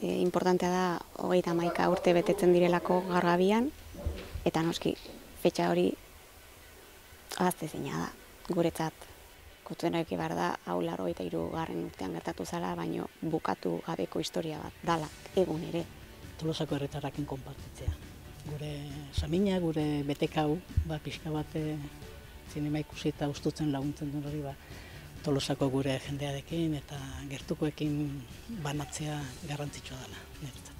Importantea da, 21 urte betetzen direlako garrabian, eta noski, fetxa hori ahaztezina da, guretzat. Kontuan eduki behar da, hau 83. urtean gertatu zala, baino bukatu gabeko historia bat dala, egun ere. Tolosako herritarrekin konpartitzea. Gure samina, gure betekau, pixka bat zinema ikusi eta gustutzen laguntzen duen hori, Tolosako gure jendearekin eta gertukoekin banatzea garrantzitsua dela, niretzat.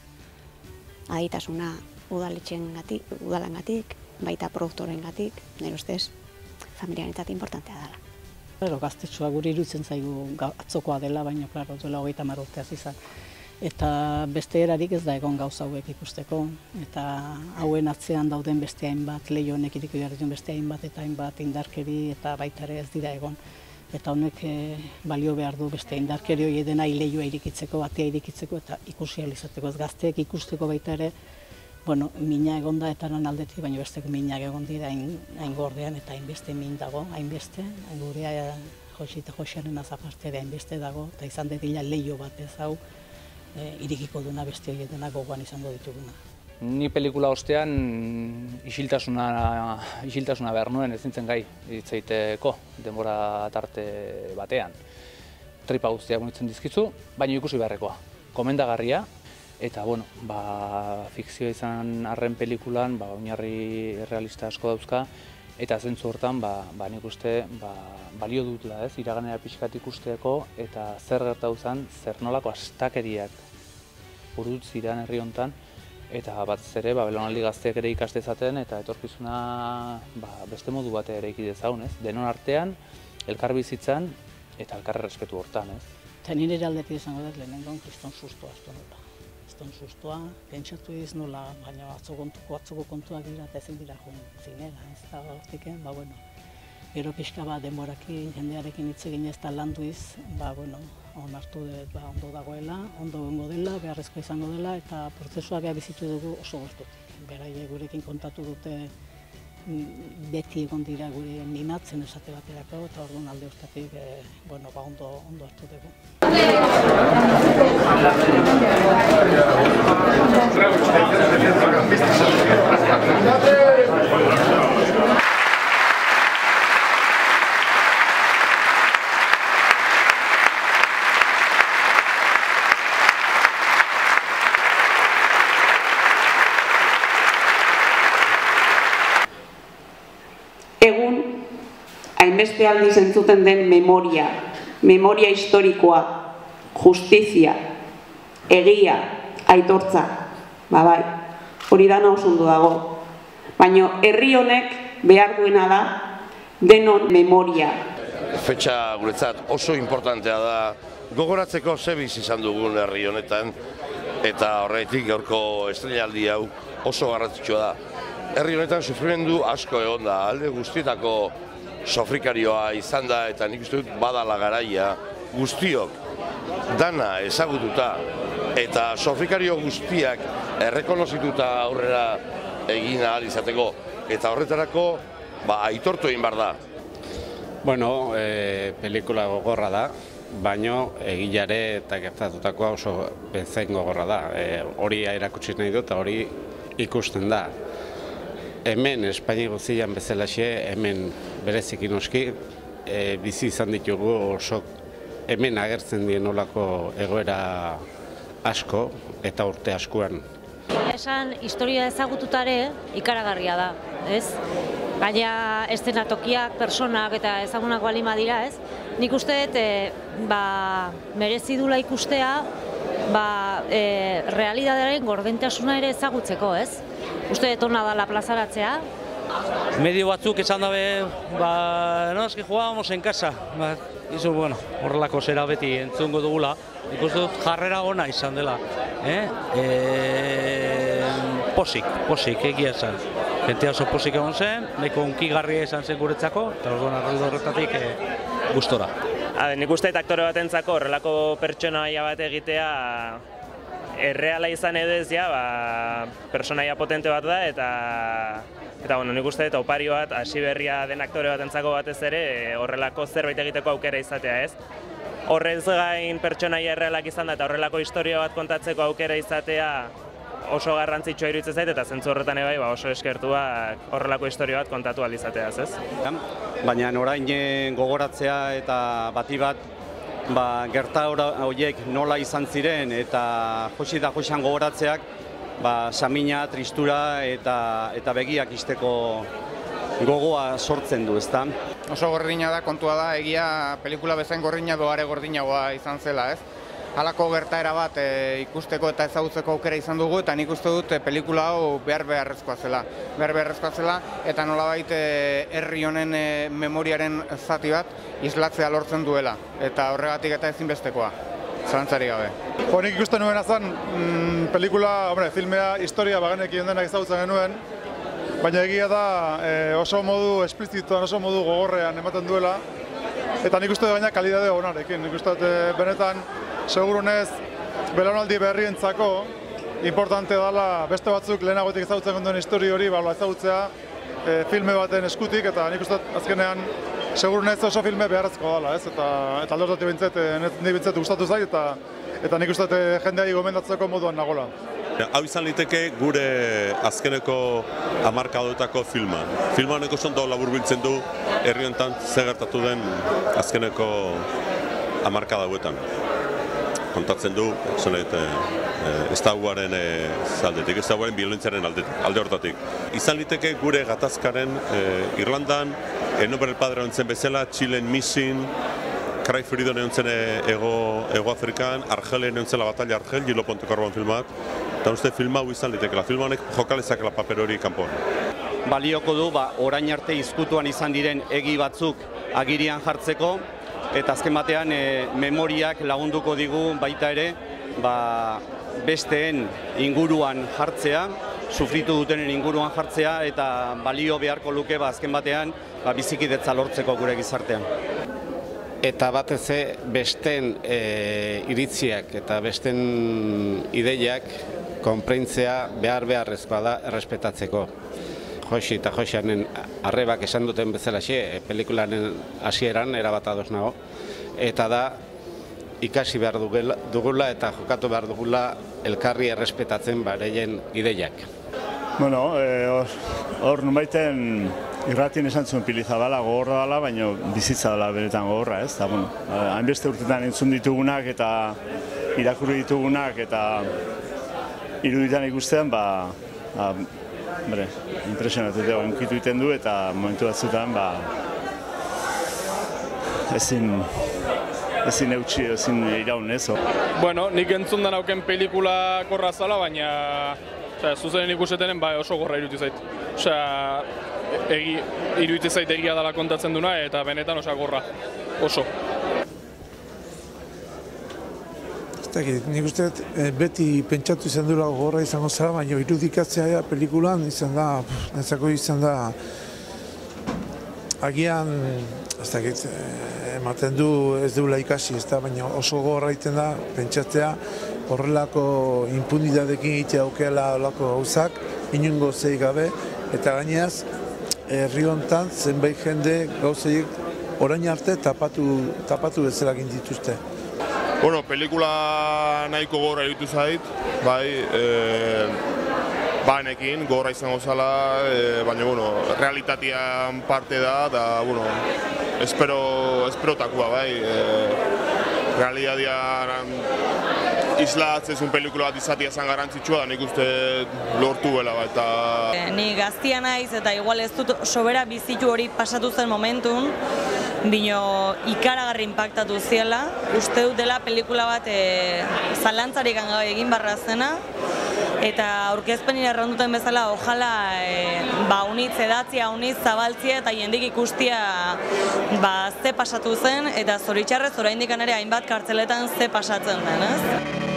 Aditasuna udalengatik, baita produktorengatik, nire ustez, familiarentzat inportantea dela. Gaztetsua gure iruditzen zaigu atzokoa dela, baina klaro, duela 30 urte hasi izan. Eta beste erarik ez da egon gauza hauek ikusteko, eta hauen atzean dauden beste hainbat, lehi honek iriko jarritzen beste hainbat, eta hainbat indarkeri, eta baita ere ez dira egon. Eta honek balio behar du beste indarkeri hori dena ileioa irikitzeko, batea irikitzeko eta ikusi alizateko. Ez gazteek ikusteko baita ere, bueno, mina egon da eta lan aldetik, baina besteko minak egon dira hain gordean eta hainbeste min dago, hainbeste. Gurea Joxi eta Joxaren azaparte hainbeste dago, eta izan dedila leio bat ez hau irikiko duna beste hori dena gogoan izango dituguna. Ni pelikula ostean isiltasuna behar nuen ez nintzen gai hitzaiteko denbora tarte batean. Tripa guztiak munitzen dizkizu, baina ikusi beharrekoa. Komendagarria eta fikzioa izan arren pelikulan oinarri errealista asko dauzka eta zentzu hortan nik uste balio dutela iraganera pixkat ikusteko eta zer gertatu zen, zer nolako astakeriak urrut ziren herri honetan eta batez ere, belaunaldi gazteak ere ikastezaten eta etorkizuna beste modu bat ere ikidezaun, ez? Denon artean, elkar bizitzan eta elkar errespetu hortan, ez? Eta nire aldetik izango dut lehenengoan kriston sustoa aztu nola. Kriston sustoa, pentsatu diz nola, baina atzoko kontuak dira eta ezin dira joan zinera, ez da hortiken, gero pixka denborakin, jendearekin hitz egin ez da lan duiz, onartu dut ondo dagoela, ondo egongo dela, beharrezko izango dela, eta prozesua beha bizitu dugu oso gozotik. Beraie gurekin kontatu dute beti egon dira gure ninatzen esate baterako, eta orduan alde hortatik ondo hartu dugu. Egun, hainbeste aldiz entzuten den memoria, memoria historikoa, justizia, egia, aitortza, bai, hori dana oso ondo dago. Baina herri honek behar duena da denon memoria. Fetxa guretzat oso inportantea da gogoratzeko ze bizi izan dugun herri honetan eta horretik gaurko estreinaldi hau oso garrantzitsua da. Herri honetan sufrimendu asko egon da, alde guztietako sofrikarioa izan da eta nik uste dut badala garaia guztiok dana ezagututa eta sofrikario guztiak errekonozituta aurrera egin ahal izateko eta horretarako aitortu egin behar da. Bueno, pelikula gogorra da, baino egilare eta gertatutakoa oso bezain gogorra da. Hori erakutsi nahi dut eta hori ikusten da. Hemen, Espainia guztian bezalaxe, hemen bereziki noski, bizi izan ditugu oso hemen agertzen dien olako egoera asko eta urte askoan. Esan, historia ezagututare ikaragarria da, ez? Gaina eszenatokiak, pertsonak eta ezagunak balima dira, ez? Nik uste dut merezi dula ikustea realidadearen gordentasuna ere ezagutzeko, ez? Uste detona dala plazaratzea. Medio batzuk esan dabe, no, eski jugábamos en casa. Izu, horrelako zera beti entzungo dugula. Ikustu jarrera ona izan dela. Posik, egia esan. Jentea oso posik egon zen, nahiko hunkigarria izan zen guretzako, eta horretatik gustora. Nik uste eta aktore batentzako horrelako pertsonaia bat egitea erreala izan edo ez ja, pertsonaia potente bat da eta nik uste eta opari bat, hasi berria den aktore batentzako batez ere horrelako zerbait egiteko aukera izatea, ez? horrez gain pertsonaia errealak izan da eta horrelako historia bat kontatzeko aukera izatea oso garrantzitsua iruditzen zait, eta zentzu horretan ebai oso eskertuak horrelako historia bat kontatu ahal izateaz, ez? Baina orain gogoratzea eta bati bat gertaera horiek nola izan ziren eta Joxi eta Joxan gogoratzeak samina, tristura eta begiak ixteko gogoa sortzen du, ezta? Oso gordina da, kontua da, egia pelikula bezain gordina doare gordinagoa izan zela, ez? Halako gertaera bat ikusteko eta ezagutzeko aukera izan dugu, eta nik uste dut pelikula hau behar beharrezkoa zela, eta nolabait herri honen memoriaren zati bat islatzea lortzen duela, eta horregatik eta ezinbestekoa, zalantzari gabe. Nik ikusten nuena zen, pelikula, filmea, historia bagenekien denak ezagutzen genuen, baina egia da oso modu esplizituan, oso modu gogorrean ematen duela, eta nik uste baina kalidade honarekin. Nik uste benetan, segurunez, belaunaldi berrientzako importante dela beste batzuk lehenagotik ezagutzen duen historia hori ezagutzea filme baten eskutik, eta nik uste azkenean segurunez oso filme beharrezko dela, eta aldotatik bintzat gustatu zait, eta nik uste jendeari gomendatzeko moduan nagola. Hau izan liteke gure azkeneko hamarkadotako filma. Filma honeko zondo laburbiltzen du herri honetan zer gertatu den azkeneko hamarkadauetan. Kontatzen du, estaguaren aldetik, estaguaren biolentzaren alde hortatik. Izan liteke gure gatazkaren Irlandan, El nombre del padre ontzen bezala, Txilen misin, Cry Freedom egontzen Ego-Afrikan, Argelen egontzen la batalla Argel, Gilo Ponte Korban filmak, eta uste filma hau izan litekela, filma honek jokalezakela paper hori kanpoan. Balioko du, orain arte izkutuan izan diren egi batzuk agirian jartzeko, eta azken batean memoriak lagunduko digu baita ere, besteen inguruan jartzea, sufritu dutenen inguruan jartzea, eta balio beharko luke azken batean bizikidetza lortzeko gure gizartean. Eta batez ere besteen iritziak eta besteen ideiak konpreintzea beharrezkoa da errespetatzeko. Joxi eta Joxanen arrebak esan duten bezalaxe, pelikularen hasieran erabat ados nago, eta da ikasi behar dugula eta jokatu behar dugula elkarri errespetatzen beraien ideiak. Bueno, hor nonbaiten irratien esan zuen Pilizabala gogorra dela, baina bizitza dela benetan gogorra, ez? Hainbeste urtetan entzun ditugunak eta irakurri ditugunak eta iruditan ikustean, impresionatutea unkitu egiten du eta momentu batzutan, ezin eutxi, ezin iraun ez. Bueno, nik entzun da nauken pelikula korra zala, baina zuzenen ikusetenen oso gorra iruditu zait. Osea, iruditu zait egia dela kontatzen duna eta benetan oso gorra, oso. Nik uste beti pentsatu izan duela gorra izango zara, baina irudikatzea pelikulan izan da, netzako izan da, agian, ematen du ez duela ikasi, baina oso gorra egiten da pentsatzea, horrelako impunidadekin egitea aukela olako gauzak, inungo zei gabe, eta gaineaz, herri honetan zenbait jende gauzeiek orain arte tapatu bezala egin dituzte. Bueno, pelikula nahiko gorra iruditu zait, bai, banekin gorra izango zala, baina, bueno, realitatean parte da, eta, bueno, esperotakua, bai, realitatean islatzen zuen pelikula bat izatea izan garrantzitsua da nik uste lortu bela eta... Ni gaztia naiz eta igual ez dut sobera bizitu hori pasatu zen momentun, bino ikaragarri inpaktatu ziela, uste dut dela pelikula bat zalantzarik gabe egin barra zena, eta aurkezpen irarran duten bezala, ojala unitz edatzia, unitz zabaltzia eta jendik ikustia ze pasatu zen, eta zoritxarrez oraindik ere hainbat kartzeletan ze pasatzen den, ez?